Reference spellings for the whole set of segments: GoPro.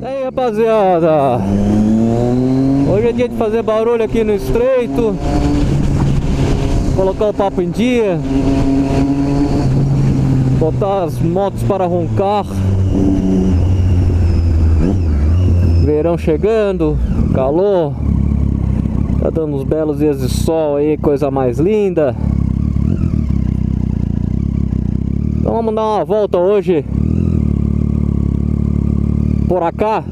E aí, rapaziada, hoje é dia de fazer barulho aqui no estreito, colocar o papo em dia, botar as motos para roncar. Verão chegando, calor, tá dando uns belos dias de sol aí, coisa mais linda. Então vamos dar uma volta hoje por acá.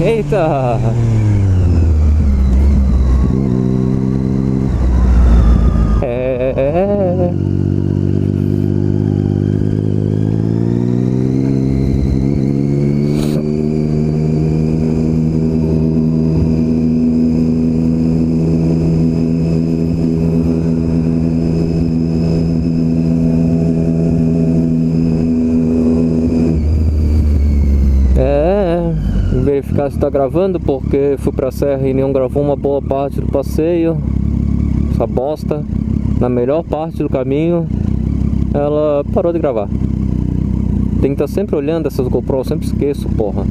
Eita! Verificar se está gravando, porque fui pra serra e não gravou uma boa parte do passeio. Essa bosta, na melhor parte do caminho, ela parou de gravar. Tem que estar sempre olhando essas GoPro, eu sempre esqueço, porra.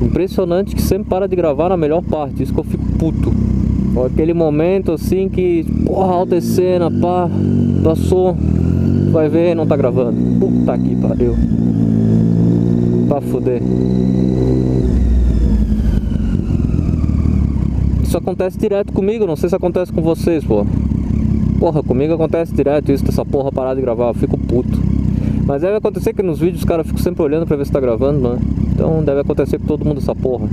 Impressionante que sempre para de gravar na melhor parte, isso que eu fico puto. Aquele momento assim que, porra, alta cena, pá, passou, vai ver, não tá gravando. Puta que pariu. Pra fuder. Isso acontece direto comigo, não sei se acontece com vocês, pô. Porra, comigo acontece direto isso, dessa porra parar de gravar, eu fico puto. Mas deve acontecer que nos vídeos os caras ficam sempre olhando pra ver se tá gravando, né? Então deve acontecer com todo mundo essa porra.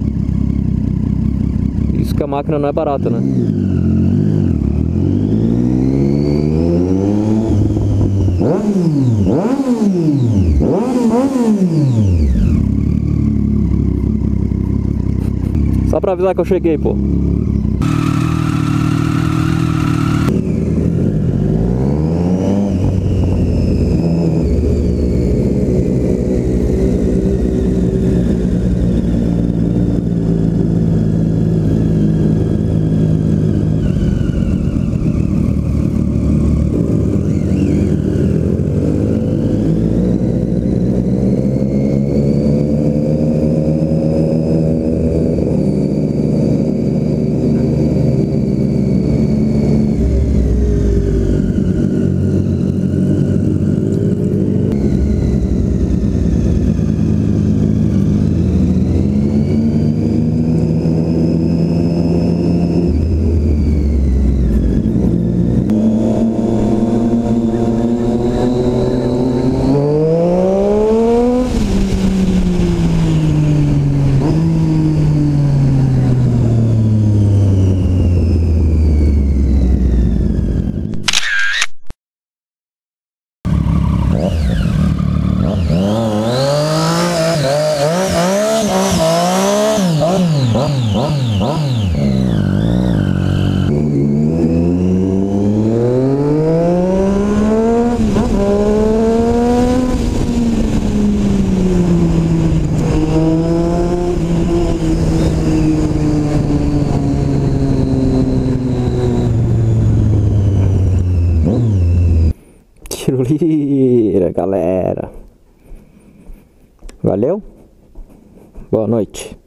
Isso que a máquina não é barata, né? Só pra avisar que eu cheguei, pô. Tirolira, galera. Valeu? Boa noite.